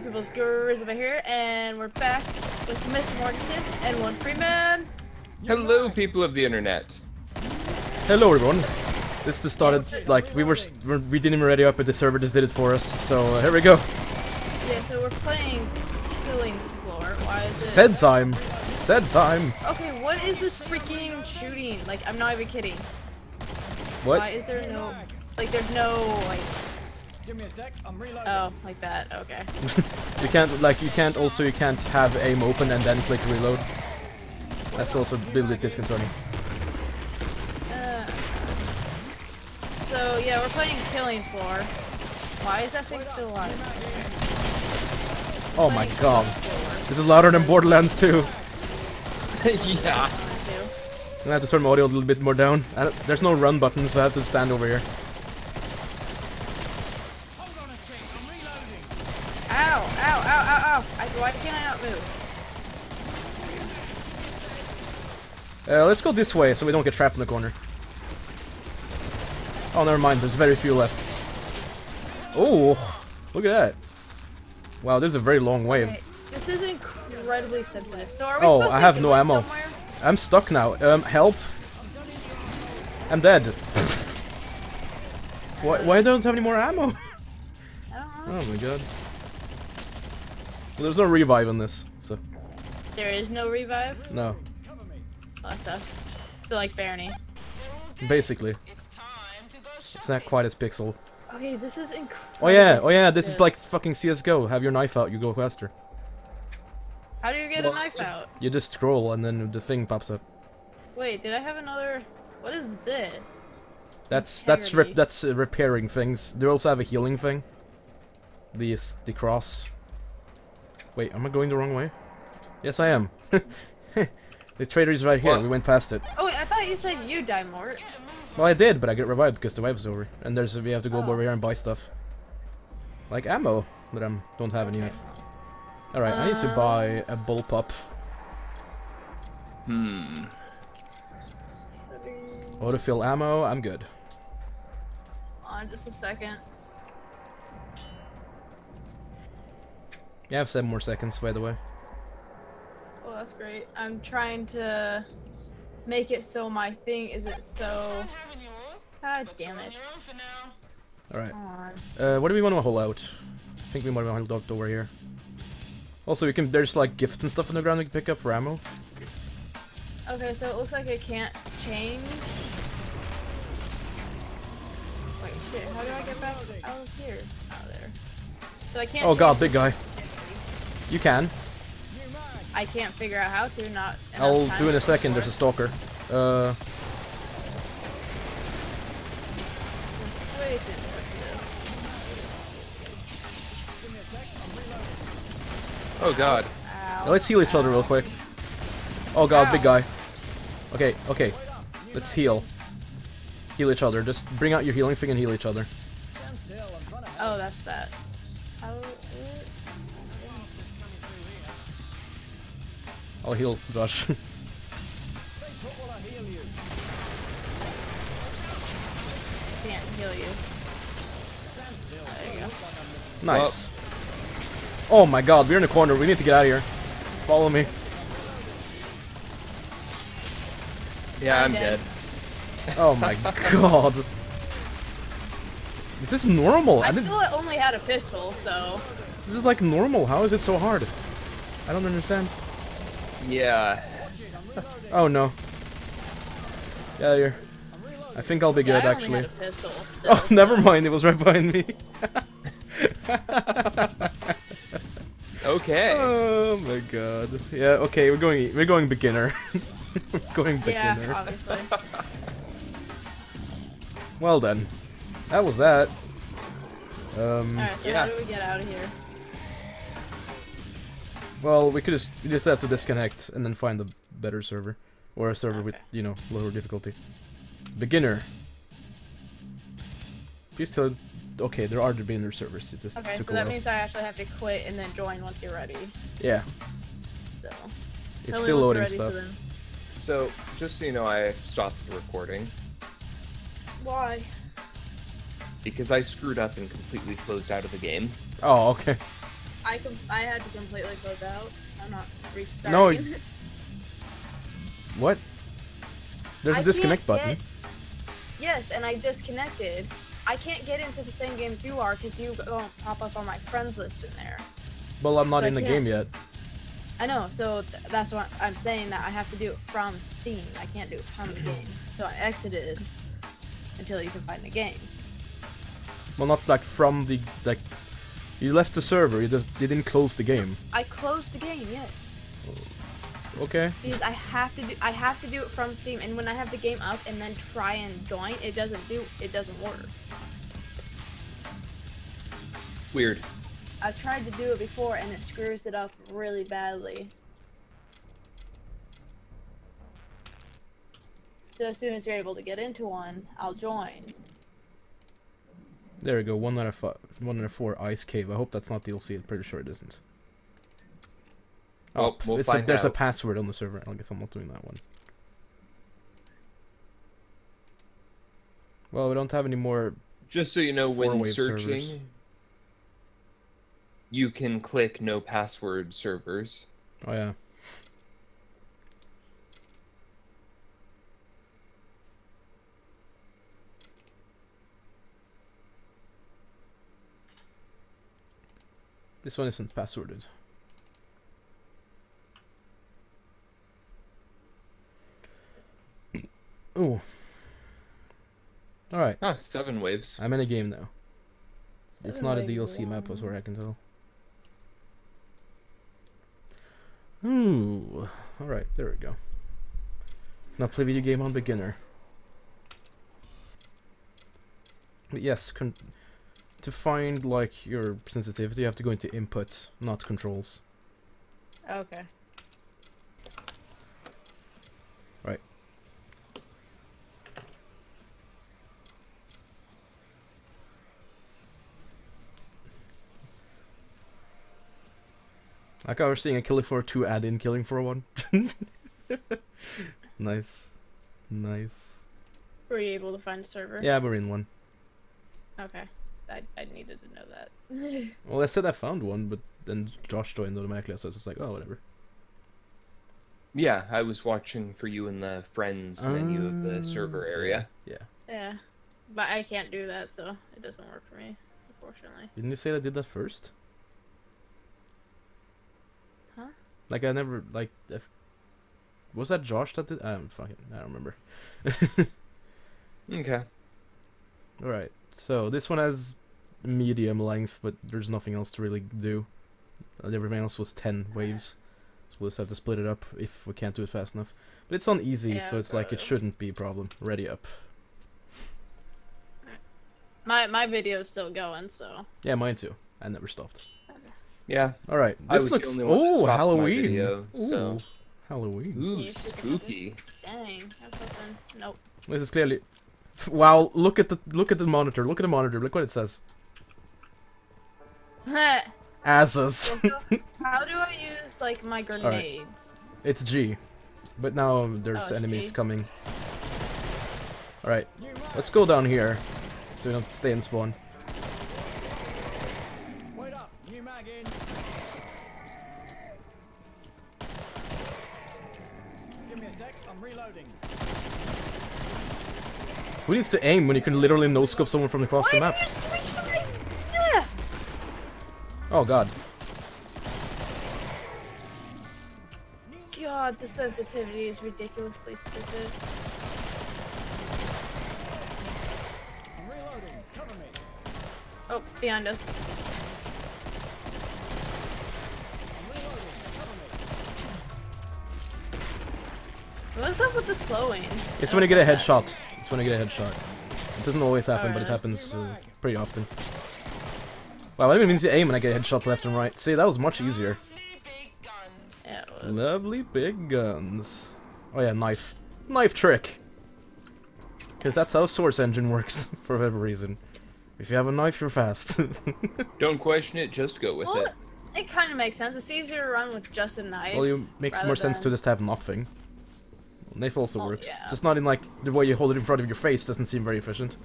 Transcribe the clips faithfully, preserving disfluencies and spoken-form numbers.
Two People's Gurus over here, and we're back with Mister Mortensen and One Free Man. Hello, people of the internet. Hello, everyone. This just started like we were we didn't even ready up, but the server just did it for us. So uh, here we go. Yeah, so we're playing Killing Floor. Why is it? Said time. Said time. Okay, what is this freaking shooting? Like, I'm not even kidding. What? Why is there no like? There's no like. Give me a sec. I'm reloading. Oh, like that. Okay. You can't like you can't also you can't have aim open and then click reload. That's also a little bit disconcerting. So yeah, we're playing Killing Floor. Why is that thing still alive? Oh my god. This is louder than Borderlands two. Yeah. I'm gonna have to turn my audio a little bit more down. I don't, there's no run button, so I have to stand over here. Ow, ow, ow, ow, ow. I, why can't I not move? Uh, let's go this way so we don't get trapped in the corner. Oh, never mind. There's very few left. Oh, look at that! Wow, there's a very long wave. Okay. This is incredibly sensitive. So are we? Oh, I have no ammo. Somewhere? I'm stuck now. Um, help! I'm dead. why? Why don't I have any more ammo? I don't know. Oh my god. Well, there's no revive in this, so. There is no revive. No. Oh, that sucks. So like Barony. Basically. It's not quite as pixel. Okay, this is incredible. Oh yeah, oh yeah, this is like fucking C S G O. Have your knife out, you go faster. How do you get well, a knife out? You just scroll and then the thing pops up. Wait, did I have another... What is this? That's that's re that's uh, repairing things. They also have a healing thing. The, the cross. Wait, am I going the wrong way? Yes, I am. The trader is right here, what? We went past it. Oh wait, I thought you said you die, Mort. Well, I did, but I get revived because the wave's over, and there's we have to go oh. over here and buy stuff, like ammo, but I um, don't have any. Okay. All right, uh... I need to buy a bullpup. Hmm. Autofill ammo. I'm good. Hold on, just a second. Yeah, I have seven more seconds, by the way. Well, that's great. I'm trying to. Make it so my thing isn't so. God damn it! All right. Uh, what do we want to hold out? I think we might want to hold out over here. Also, you can. There's like gifts and stuff on the ground we can pick up for ammo. Okay, so it looks like it can't change. Wait, shit! How do I get back out of here? Out of there. So I can't. Oh god, big guy. You can. I can't figure out how to, not I'll do in a second, there's a stalker. Uh Oh god. Now let's heal each other real quick. Oh god, Ow. Big guy. Okay, okay. Let's heal. Heal each other. Just bring out your healing thing and heal each other. Oh, that's that. How I'll heal Josh. Can't heal you. There you go. Nice. Oh my god, we're in a corner. We need to get out of here. Follow me. Yeah, I'm dead. Oh my god. Is this normal? I, I still only had a pistol, so... This is like normal. How is it so hard? I don't understand. Yeah. Oh no. Get out of here. I think I'll be yeah, good I actually. Pistol, so oh, so. Never mind. It was right behind me. Okay. Oh my god. Yeah. Okay, we're going. We're going beginner. We're going beginner. Yeah, obviously. Well then, that was that. Um, All right. So yeah. How do we get out of here? Well, we could just we just have to disconnect and then find a better server, or a server okay. with you know lower difficulty. Beginner. Please tell. Okay, there are the beginner servers. It just okay, took so a that while. Means I actually have to quit and then join once you're ready. Yeah. So. It's still loading ready, stuff. So, then... so just so you know, I stopped the recording. Why? Because I screwed up and completely closed out of the game. Oh, okay. I com I had to completely close out. I'm not restarting. No. It. What? There's a I disconnect button. Get... Yes, and I disconnected. I can't get into the same games you are because you don't pop up on my friends list in there. Well, I'm not so in the game yet. I know, so th that's what I'm saying, that I have to do it from Steam. I can't do it from the game. So I exited until you can find the game. Well, not like from the, like, you left the server, you just you didn't close the game. I closed the game, yes. Okay. Because I have to do I have to do it from Steam, and when I have the game up and then try and join, it doesn't do it doesn't work. Weird. I've tried to do it before and it screws it up really badly. So as soon as you're able to get into one, I'll join. There we go, one out of five, one out of four, Ice Cave. I hope that's not D L C, I'm pretty sure it isn't. Oh, well, we'll it's find a, there's out. a password on the server, I guess I'm not doing that one. Well, we don't have any more. Just so you know, when searching, servers. You can click no password servers. Oh yeah. This one isn't passworded. Ooh. Alright. Ah, seven waves. I'm in a game now. Seven it's not a D L C long. map, as where I can tell. Ooh. Alright, there we go. Now play video game on beginner. But yes, con to find, like, your sensitivity, you have to go into input, not controls. Okay. Right. Like I was seeing a Killing Floor two add-in Killing Floor one. Nice. Nice. Were you able to find a server? Yeah, we're in one. Okay. I, I needed to know that. Well, I said I found one, but then Josh joined automatically, so it's just like, oh, whatever. Yeah, I was watching for you in the friends um, menu of the server area. Yeah. Yeah. But I can't do that, so it doesn't work for me, unfortunately. Didn't you say I did that first? Huh? Like, I never, like, if... was that Josh that did? I don't fucking, I don't remember. Okay. Alright, so this one has medium length, but there's nothing else to really do. Everything else was ten waves, so we'll just have to split it up if we can't do it fast enough. But it's on easy, yeah, so it's like it shouldn't be a problem. Ready up. My my video's still going, so. Yeah, mine too. I never stopped. Yeah. All right. This I was looks. The only one oh, that Halloween. Video, so. Ooh, Halloween. Ooh, spooky. Dang. That's nothing. Nope. This is clearly. Wow! Look at the look at the monitor. Look at the monitor. Look what it says. Asses. How do I use like my grenades? Right. It's G, but now there's oh, enemies G. coming. All right, let's go down here, so we don't stay in spawn. Wait up, new mag in. Give me a sec. I'm reloading. Who needs to aim when you can literally no-scope someone from across Why the map? My... Oh god. God, the sensitivity is ridiculously stupid. I'm reloading. Cover me. Oh, behind us. I'm reloading. Cover me. What's up with the slowing? It's when you get a headshot. When I get a headshot, it doesn't always happen, right. but it happens uh, pretty often. Wow, I didn't even mean to aim, and I get headshots left and right. See, that was much easier. Yeah, it was. Lovely big guns. Oh yeah, knife, knife trick. Because that's how Source Engine works for whatever reason. If you have a knife, you're fast. Don't question it, just go with well, it. It kind of makes sense. It's easier to run with just a knife. Well, it makes more sense than... to just have nothing. Knife also oh, works, yeah. just not in like the way you hold it in front of your face doesn't seem very efficient.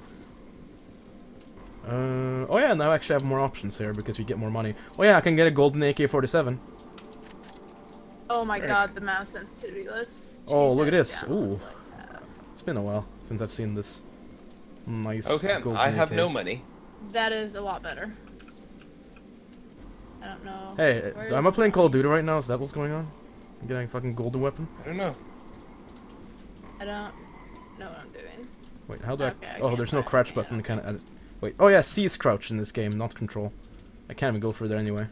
Uh, oh yeah, now I actually have more options here because we get more money. Oh yeah, I can get a golden A K forty-seven. Oh my there. God, the mouse sensitivity. Let's. Oh look at this! Ooh, like it's been a while since I've seen this. Nice. Okay, I have A K. No money. That is a lot better. I don't know. Hey, am I playing Call of Duty right now? Is that what's going on? I'm getting a fucking golden weapon. I don't know. I don't know what I'm doing. Wait, how do I? Okay, I oh, there's no crouch it. button. Kind of. Wait. Oh yeah, C is crouch in this game, not control. I can't even go for there anyway.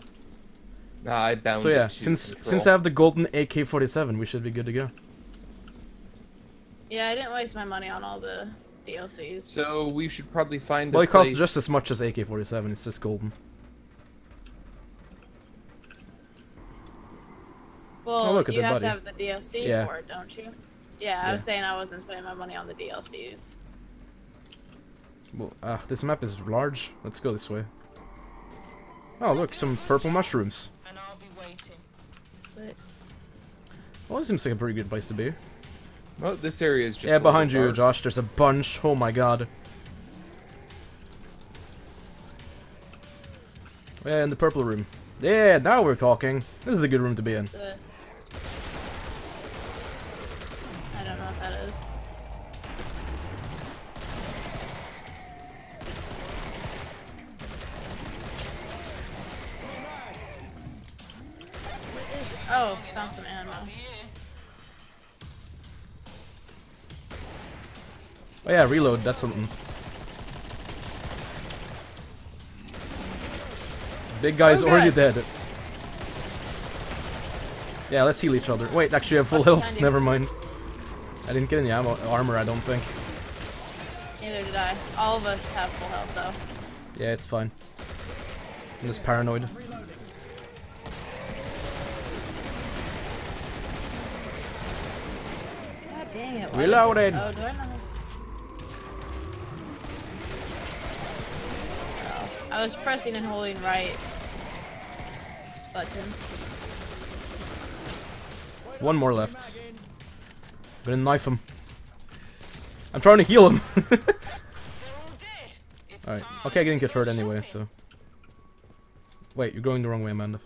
Nah, I bound. So yeah, since control. since I have the golden A K forty-seven, we should be good to go. Yeah, I didn't waste my money on all the D L Cs. So we should probably find. Well, a it place... costs just as much as A K forty-seven. It's just golden. Well, oh, look at you have buddy. to have the D L C yeah. for it, don't you? Yeah, I yeah. was saying I wasn't spending my money on the D L Cs. Well, uh, this map is large. Let's go this way. Oh, look, some purple mushrooms. And I'll be waiting. Sweet. Well, this seems like a pretty good place to be. Well, this area is just. Yeah, behind you, dark. Josh. There's a bunch. Oh my God. Yeah, in the purple room. Yeah, now we're talking. This is a good room to be in. Uh, I don't know what that is. Oh, found some ammo. Oh yeah, reload, that's something. Big guy's oh, already dead. Yeah, let's heal each other. Wait, actually I have full oh, health, never mind. I didn't get any ammo armor, I don't think. Neither did I. All of us have full health though. Yeah, it's fine. I'm just paranoid. Dang it, reloaded! Oh, do I not... oh, I was pressing and holding right button. One more left. I'm gonna knife him. I'm trying to heal him! Alright, okay, I didn't get hurt anyway, so. Wait, you're going the wrong way, Amanda.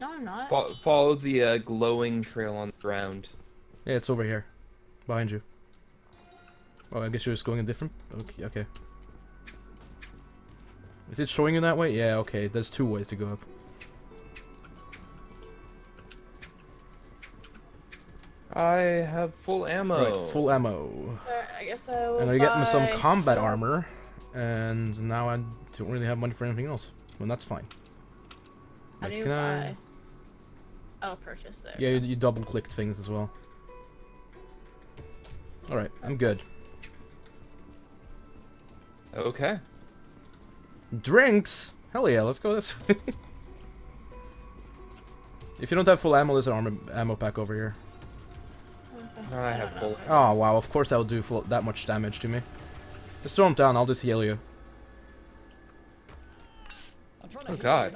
No, I'm not. Fo follow the uh, glowing trail on the ground. Yeah, it's over here. Behind you. Oh, I guess you're just going a different... Okay, okay. Is it showing you that way? Yeah, okay. There's two ways to go up. I have full ammo. Right, full ammo. Right, I guess I will And I get me some combat armor. And now I don't really have money for anything else. Well, that's fine. How do you buy? I'll purchase there. Yeah, you, you double-clicked things as well. Alright, I'm good. Okay. Drinks? Hell yeah, let's go this way. If you don't have full ammo, there's an armor, ammo pack over here. No, I have full. Oh wow, of course that'll do full, that much damage to me. Just throw him down, I'll just heal you. Oh god.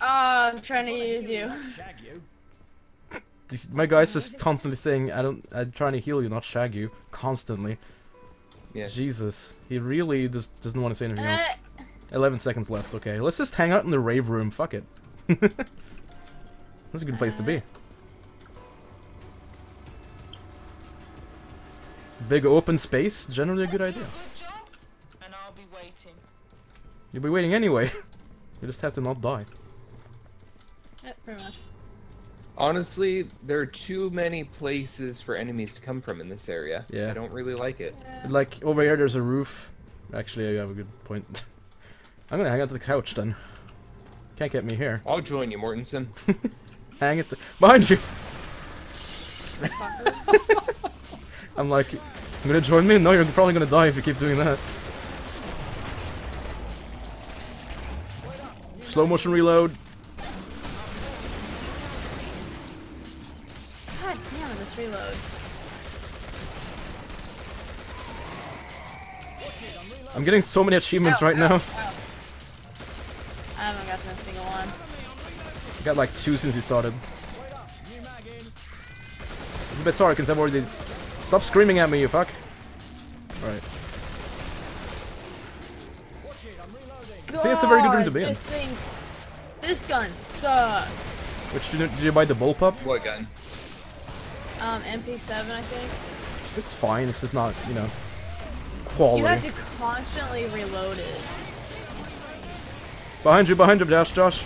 Ah, oh, I'm trying to use you. My guy's just constantly saying, I don't, I'm trying to heal you, not shag you. Constantly. Yes. Jesus. He really just doesn't want to say anything else. eleven seconds left, okay. Let's just hang out in the rave room, fuck it. That's a good place to be. Big open space, generally a good idea. And I'll be waiting. You'll be waiting anyway. You just have to not die. Yeah, pretty much. Honestly, there are too many places for enemies to come from in this area. Yeah. I don't really like it. Yeah. Like, over here there's a roof. Actually, you have a good point. I'm gonna hang out to the couch then. Can't get me here. I'll join you, Mortensen. Hang it behind you! I'm like, you gonna join me? No, you're probably gonna die if you keep doing that. Slow motion reload. Reload. I'm getting so many achievements ow, right ow, now. Ow. I haven't gotten a single one. I got like two since we started. It's a bit sorry because I've already. Stop screaming at me, you fuck! Alright. I think it's a very good room to be in. This thing, this gun sucks. Which did you, did you buy the bullpup? What gun? Um, M P seven, I think. It's fine. It's just not, you know, quality. You have to constantly reload it. Behind you, behind you, Dash, Josh.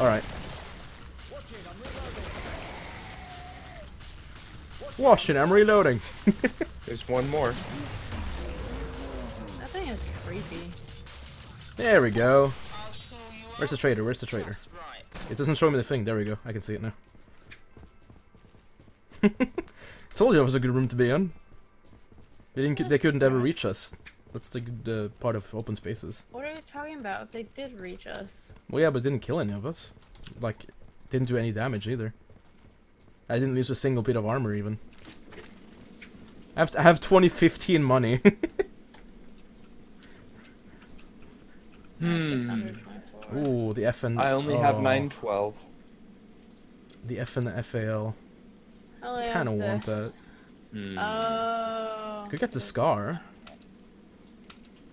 All right. Watch it, I'm reloading. There's one more. That thing is creepy. There we go. Where's the traitor? Where's the traitor? It doesn't show me the thing. There we go. I can see it now. Told you it was a good room to be in. They didn't. They couldn't ever reach us. That's the good uh, part of open spaces. What are you talking about? If they did reach us. Well, yeah, but didn't kill any of us. Like, didn't do any damage either. I didn't lose a single bit of armor even. I have to, I have twenty fifteen money. hmm. Ooh, the F N. I only oh. have nine twelve. The F N F A L. Hell yeah, I kind of want that. Mm. Oh. Could get the scar.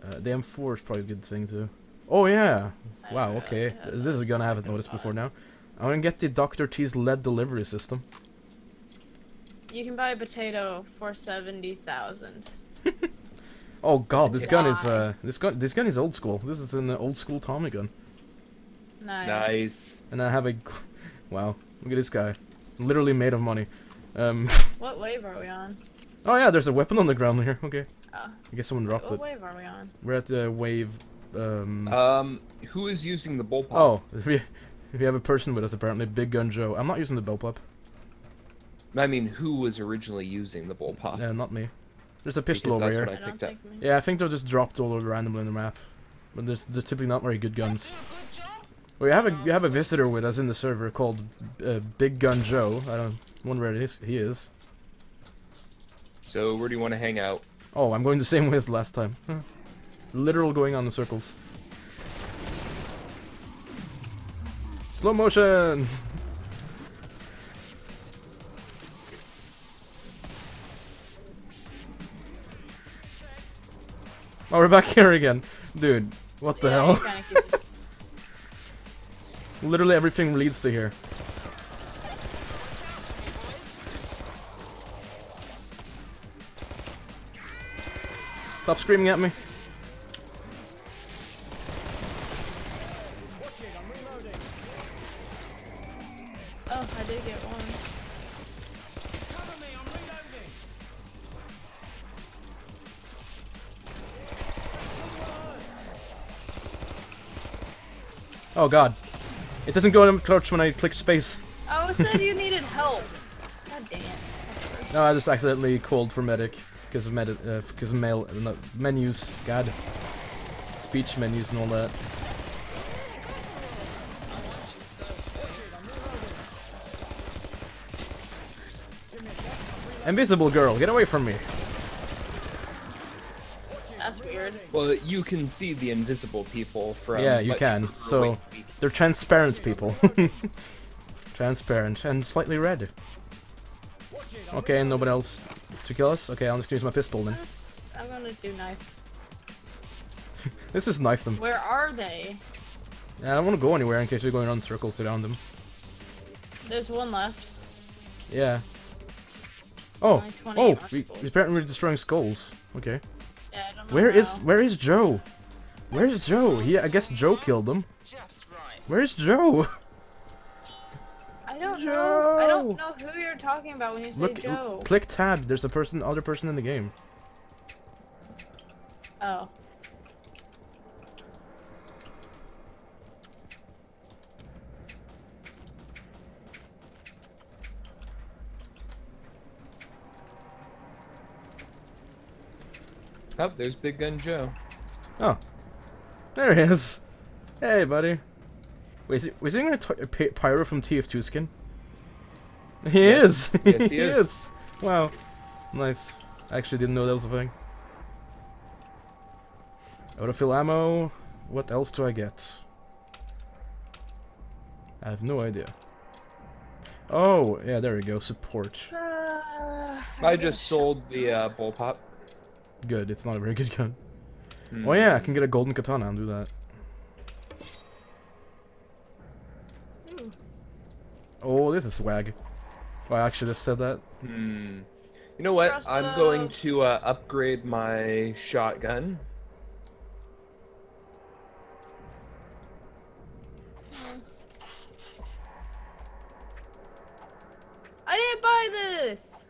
Uh, the M four is probably a good thing too. Oh yeah. Wow. Okay. This is a gun I haven't noticed before now. I'm gonna get the Doctor T's lead delivery system. You can buy a potato for seventy thousand. Oh god, this gun is uh, this gun this gun is old school. This is an old school Tommy gun. Nice. Nice. And I have a, wow, look at this guy, literally made of money. Um. What wave are we on? Oh yeah, there's a weapon on the ground here. Okay. Oh. I guess someone dropped it. What wave are we on? We're at the wave. Um. Um. Who is using the bullpup? Oh. We have a person with us apparently, Big Gun Joe. I'm not using the bullpup. I mean, who was originally using the bullpup? Yeah, not me. There's a pistol because over that's here. What I picked I up. Yeah, I think they're just dropped all over randomly on the map. But there's they're typically not very good guns. We have a we have a visitor with us in the server called uh, Big Gun Joe. I don't wonder where it is. He is. So where do you want to hang out? Oh, I'm going the same way as last time. Huh. Literal going on in circles. Slow motion! Oh, we're back here again. Dude, what the yeah, hell? Literally everything leads to here. Stop screaming at me. Oh god. It doesn't go in clutch when I click space. Oh, it said you needed help. God damn it. No, I just accidentally called for medic because of medic, uh, because of mail, no, menus. God. Speech menus and all that. Invisible girl, get away from me. Well, you can see the invisible people from... Yeah, you can. So, they're transparent people. Transparent and slightly red. Okay, and nobody else to kill us? Okay, I'm just gonna use my pistol then. I'm gonna do knife. This is knife them. Where are they? Yeah, I don't want to go anywhere in case we're going around circles around them. There's one left. Yeah. Oh, oh, we, apparently we're destroying skulls. Okay. Yeah, I don't know where is where is Joe? Where is Joe? He, I guess Joe killed him. Where is Joe? I don't Joe. know. I don't know who you're talking about when you say Look, Joe. Click tab. There's a person, other person in the game. Oh. Oh, there's Big Gun Joe. Oh. There he is. Hey, buddy. Wait, is he, was he wearing a Pyro from T F two skin? He yes. is! Yes, he, he is. is! Wow. Nice. I actually didn't know that was a thing. Autofill ammo. What else do I get? I have no idea. Oh, yeah, there we go. Support. Uh, I just sold the uh, bullpup. Good, it's not a very good gun. Hmm. Oh yeah, I can get a golden katana and do that. Oh, this is swag. If I actually just said that. Hmm. You know what? I'm going to uh, upgrade my shotgun. I didn't buy this!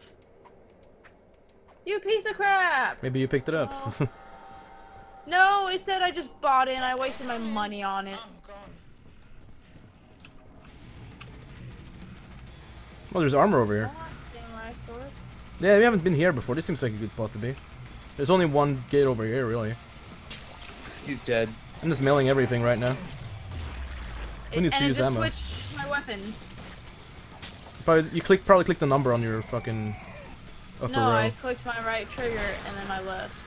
You piece of crap! Maybe you picked it up. Oh. No, it said I just bought it and I wasted my money on it. Oh, there's armor over here. Yeah, we haven't been here before. This seems like a good spot to be. There's only one gate over here, really. He's dead. I'm just mailing everything right now. Who needs to use ammo? And I just switched my weapons. Probably, you click, probably click the number on your fucking upper No, row. I clicked my right trigger and then my left.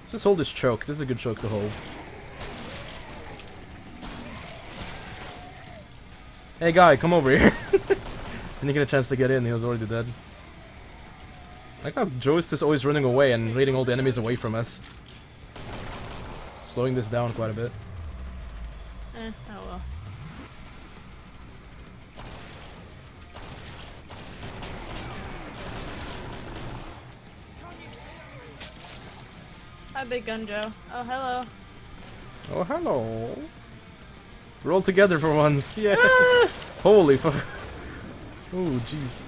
Let's just hold this choke. This is a good choke to hold. Hey guy, come over here. Didn't get a chance to get in, he was already dead. I like how Joe is just always running away and leading all the enemies away from us. Slowing this down quite a bit. Eh, oh well. Hi, Big Gun Joe. Oh, hello. Oh, hello. We're all together for once, yeah! Ah! Holy fuck! Oh, jeez.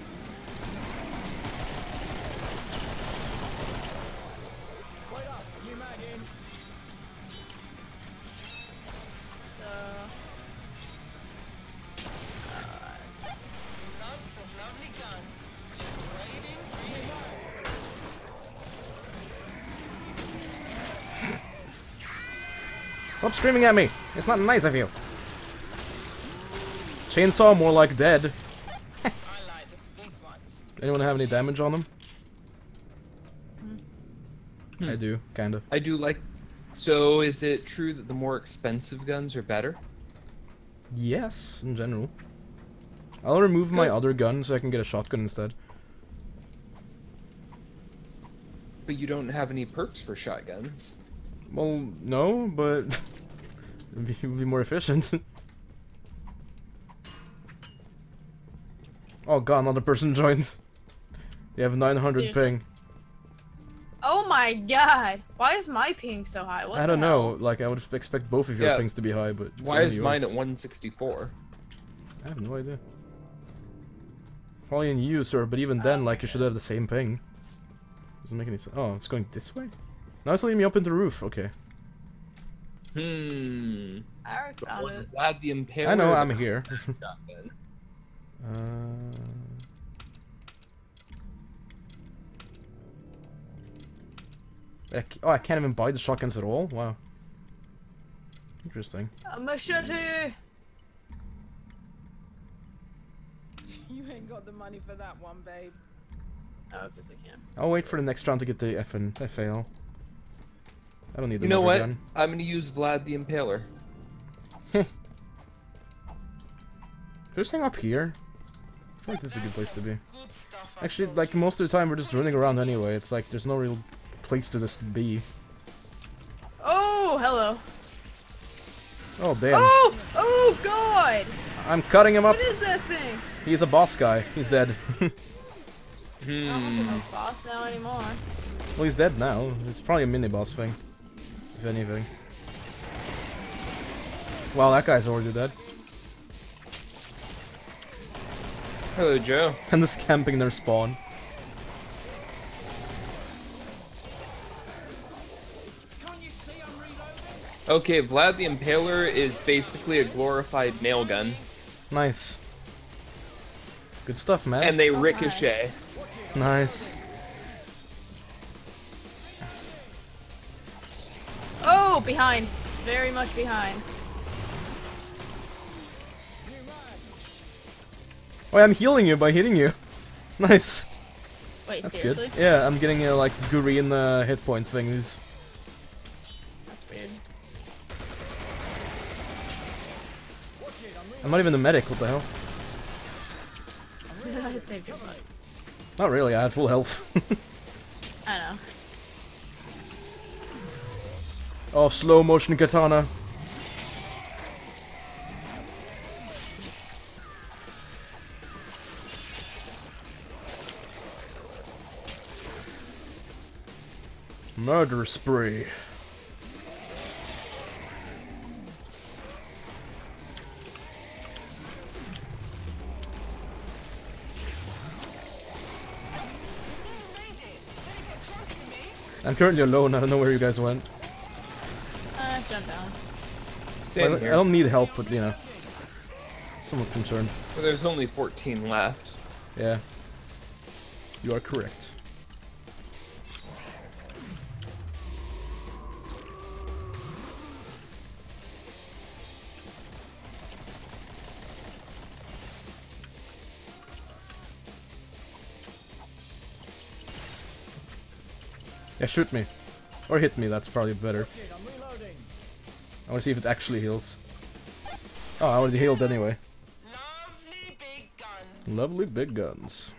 Stop screaming at me! It's not nice of you! Chainsaw, more like dead. Anyone have any damage on them? Hmm. I do, kind of. I do like... So, is it true that the more expensive guns are better? Yes, in general. I'll remove my other gun so I can get a shotgun instead. But you don't have any perks for shotguns. Well, no, but... it would be, be more efficient. Oh god, another person joined. They have nine hundred Seriously? Ping. Oh my god! Why is my ping so high? What I don't know. Like, I would expect both of your yeah. pings to be high, but... Why is yours. Mine at one sixty-four? I have no idea. Probably in you, sir, but even then, like, you should have the same ping. Doesn't make any sense. Oh, it's going this way? Now it's leading me up in the roof. Okay. Hmm. I already found it. Glad the impaler I know, I'm here. Uh, I oh, I can't even buy the shotguns at all? Wow. Interesting. A machete! You ain't got the money for that one, babe. Oh, because I can. I'll wait for the next round to get the effing F A L. I don't need the You know what? Gun. I'm gonna use Vlad the Impaler. Heh. Just hang up here. I think this is a good place to be. Actually, like, most of the time we're just running around anyway. It's like, there's no real place to just be. Oh, hello. Oh, damn. Oh! Oh, God! I'm cutting him up. What is that thing? He's a boss guy. He's dead. hmm. I don't think I'm boss now anymore. Well, he's dead now. It's probably a mini-boss thing. If anything. Wow, that guy's already dead. Hello, Joe. And just camping their spawn. Okay, Vlad the Impaler is basically a glorified nail gun. Nice. Good stuff, man. And they ricochet. Nice. Oh, behind. Very much behind. Oh, I'm healing you by hitting you. Nice. Wait, that's seriously? Good. Yeah, I'm getting a like Gurian uh, hit point thingies. That's weird. I'm not even a medic. What the hell? I saved your life. Not really, I had full health. I know. Oh, slow motion katana. Murder spree. I'm currently alone, I don't know where you guys went. Uh, jump down. Same I, here. I don't need help, but you know. Somewhat concerned. Well, there's only fourteen left. Yeah. You are correct. Yeah, shoot me. Or hit me, that's probably better. I wanna see if it actually heals. Oh, I already healed anyway. Lovely big guns. Lovely big guns.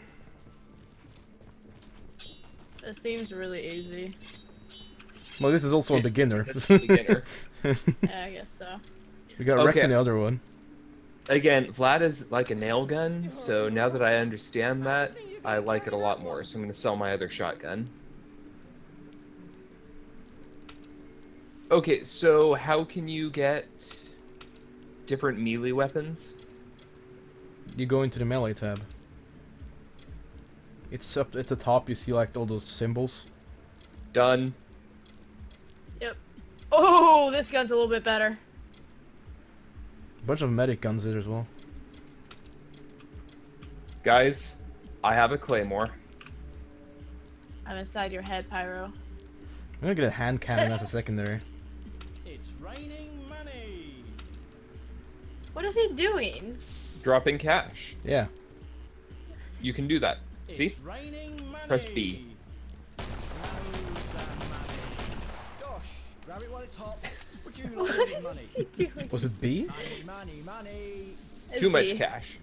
That seems really easy. Well, this is also a beginner. That's a beginner. Yeah, I guess so. We got okay. wrecked in the other one. Again, Vlad is like a nail gun, so now that I understand that, I like it a lot more, so I'm gonna sell my other shotgun. Okay, so how can you get different melee weapons? You go into the melee tab. It's up at the top, you see like all those symbols. Done. Yep. Oh, this gun's a little bit better. A bunch of medic guns there as well. Guys, I have a claymore. I'm inside your head, Pyro. I'm gonna get a hand cannon as a secondary. What is he doing? Dropping cash. Yeah. You can do that. See? Press B. What is he doing? Was it B? Money, money, money. Too B. much cash.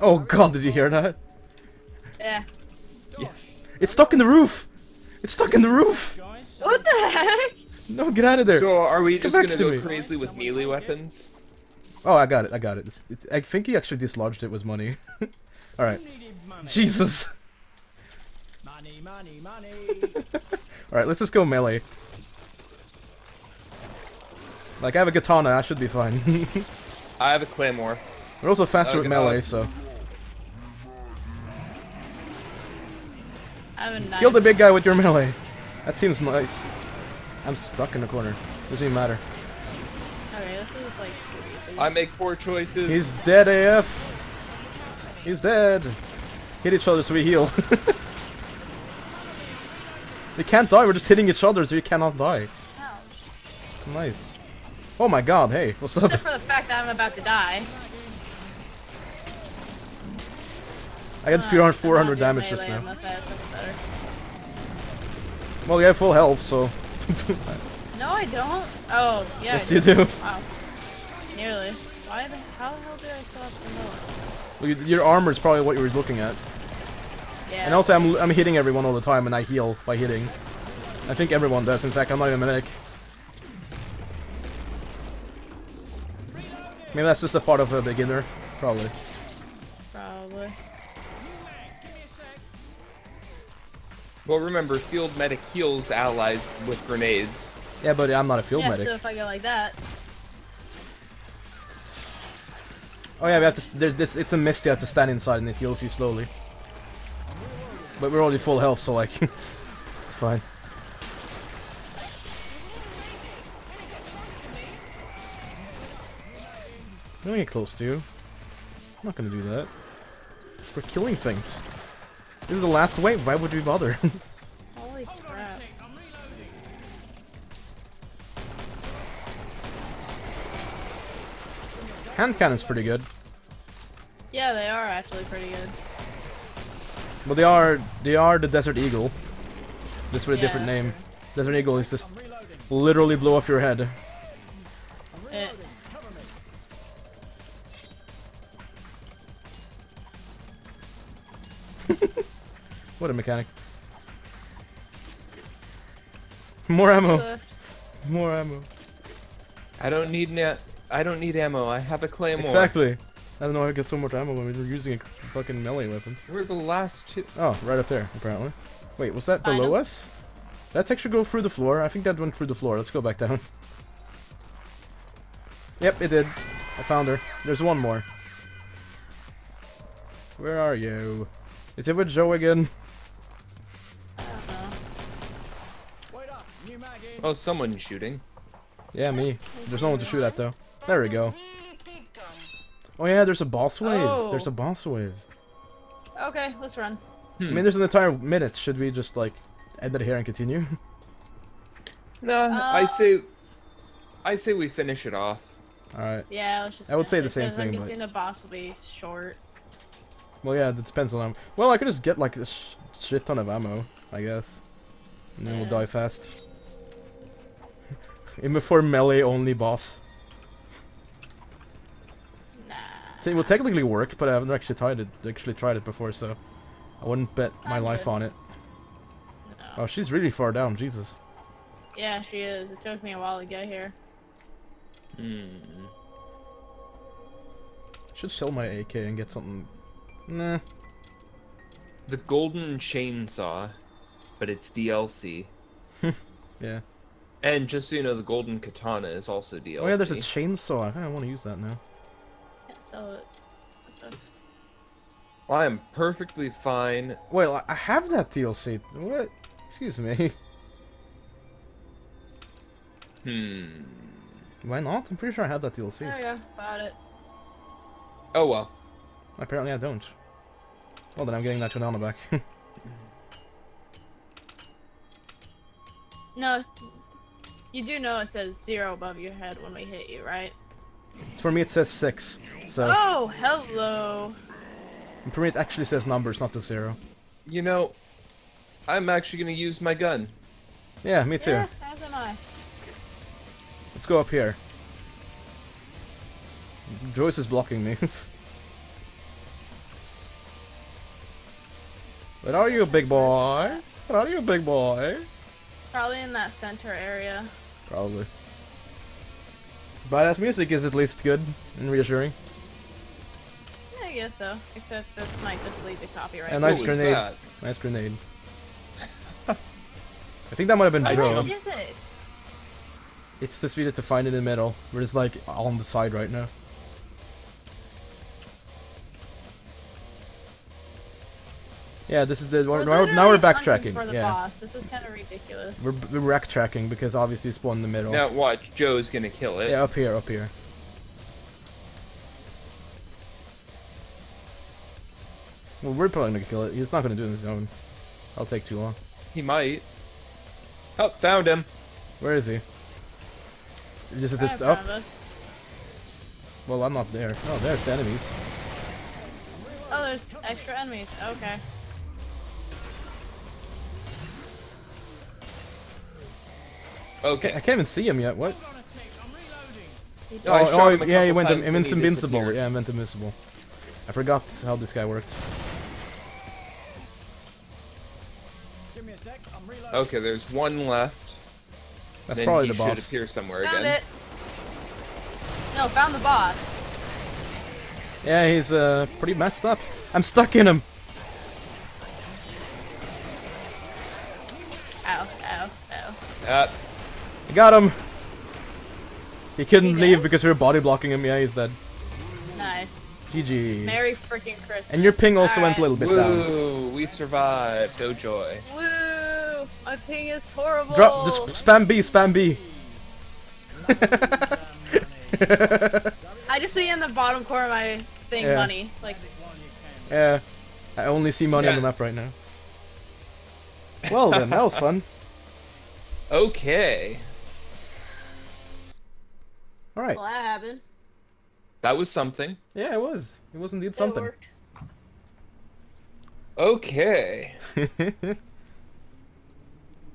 Oh god, did you hear that? Yeah. yeah. It's stuck in the roof! It's stuck in the roof! What the heck? No, get out of there! So are we Come just gonna to go me. crazy with melee weapons? Oh, I got it, I got it. It's, it I think he actually dislodged it with money. Alright. Jesus! Money, money, money! Alright, let's just go melee. Like, I have a katana, I should be fine. I have a claymore. We're also faster with melee, out. so... I have a knife. Kill the big guy with your melee! That seems nice. I'm stuck in the corner. Doesn't even matter. Alright, this is like too easy. I make poor choices. He's dead A F. He's dead. Hit each other so we heal. We can't die, we're just hitting each other so we cannot die. Ouch. Nice. Oh my god, hey, what's up? Except for the fact that I'm about to die. I got uh, four hundred damage just now. Well, you have full health, so... No, I don't. Oh, yeah. Yes, I do. you do. Wow. Nearly. Why the how the hell did I still have to move? Well, you, your armor is probably what you were looking at. Yeah. And also, I'm I'm hitting everyone all the time, and I heal by hitting. I think everyone does. In fact, I'm not even a medic. Maybe that's just a part of a beginner. Probably. Probably. Well, remember, field medic heals allies with grenades. Yeah, but I'm not a field yeah, medic. Yeah, so if I go like that... Oh yeah, we have to... There's this, it's a mist you have to stand inside and it heals you slowly. But we're already full health, so like... It's fine. I'm gonna get close to you. I'm not gonna do that. We're killing things. This is the last wave, why would we bother? Holy crap. Hand cannon's pretty good. Yeah, they are actually pretty good. Well, they are they are the Desert Eagle. Just with a yeah, different name. True. Desert Eagle is just literally blow off your head. It What a mechanic. More ammo. More ammo. I don't need na I don't need ammo. I have a claymore. Exactly. I don't know how I get so much ammo when we were using a fucking melee weapons. We're the last two. Oh, right up there, apparently. Wait, was that below us? Let's actually go through the floor. I think that went through the floor. Let's go back down. Yep, it did. I found her. There's one more. Where are you? Is it with Joe again? Oh, someone's shooting. Yeah, me. There's no one to shoot at, though. There we go. Oh, yeah, there's a boss wave. Oh. There's a boss wave. Okay, let's run. Hmm. I mean, there's an entire minute. Should we just, like, end it here and continue? No, um, I say... I say we finish it off. Alright. Yeah, let's just I would say the same thing, like, but... I think the boss will be short. Well, yeah, it depends on... Well, I could just get, like, a sh shit ton of ammo, I guess. And then yeah. we'll die fast. In before melee only boss. Nah. It will technically work, but I haven't actually tried it. Actually tried it before, so I wouldn't bet my I'm life good. on it. No. Oh, she's really far down, Jesus. Yeah, she is. It took me a while to get here. Hmm. Should sell my A K and get something. Nah. The Golden Chainsaw, but it's D L C. Yeah. And just so you know, the Golden Katana is also D L C. Oh yeah, there's a chainsaw. I kind of want to use that now. Can't sell it. That sucks. Well, I am perfectly fine. Wait, I have that D L C. What? Excuse me. Hmm. Why not? I'm pretty sure I had that D L C. There you go. Bought it. Oh well. Apparently I don't. Well then I'm getting that Tonana back. No. You do know it says zero above your head when we hit you, right? For me, it says six. So. Oh, hello. And for me, it actually says numbers, not the zero. You know, I'm actually gonna use my gun. Yeah, me too. Yeah, as am I. Let's go up here. Joyce is blocking me. Where are you, big boy? Where are you, big boy? Probably in that center area. Probably. Badass music is at least good and reassuring. Yeah, I guess so. Except this might just lead to copyright. A nice grenade. Nice grenade. I think that might have been Joe. What is it? It's just needed to find it in the middle. We're just like on the side right now. Yeah, this is the we're now, now we're backtracking. For the yeah. boss. This is kind of ridiculous. We're, we're backtracking because obviously it's spawned in the middle. Now watch, Joe's gonna kill it. Yeah, up here, up here. Well, we're probably gonna kill it. He's not gonna do it on his own. That'll take too long. He might. Oh, found him. Where is he? This is just up. Well, I'm not there. Oh, there's enemies. Oh, there's extra enemies. Okay. Okay, I can't even see him yet. What? Oh, oh, oh yeah, he went invincible. Yeah, I went invincible. I forgot how this guy worked. Give me a sec. I'm reloading. Okay, there's one left. That's then probably the boss. Should appear somewhere found again. It. No, found the boss. Yeah, he's uh pretty messed up. I'm stuck in him. Ow! Ow! Ow! Uh, I got him! He couldn't he leave because we were body blocking him. Yeah, he's dead. Nice. G G. Merry freaking Christmas. And your ping also All went right. a little bit Woo, down. Woo! We survived. Oh joy. Woo! My ping is horrible. Drop. Just spam B. Spam B. I just see in the bottom corner of my thing yeah. money. Like. Yeah. I only see money yeah. on the map right now. Well then, that was fun. Okay. All right. Well, that happened. That was something. Yeah, it was. It was indeed something. It worked. Okay.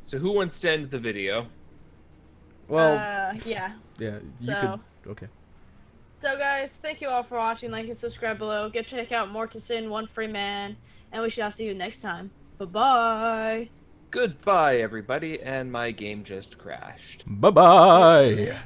So who wants to end the video? Well. Uh, yeah. Yeah. You so. Could, okay. So guys, thank you all for watching. Like and subscribe below. Go check out Mortensen, One Free Man, and we shall see you next time. Bye-bye. Goodbye, everybody, and my game just crashed. Bye-bye.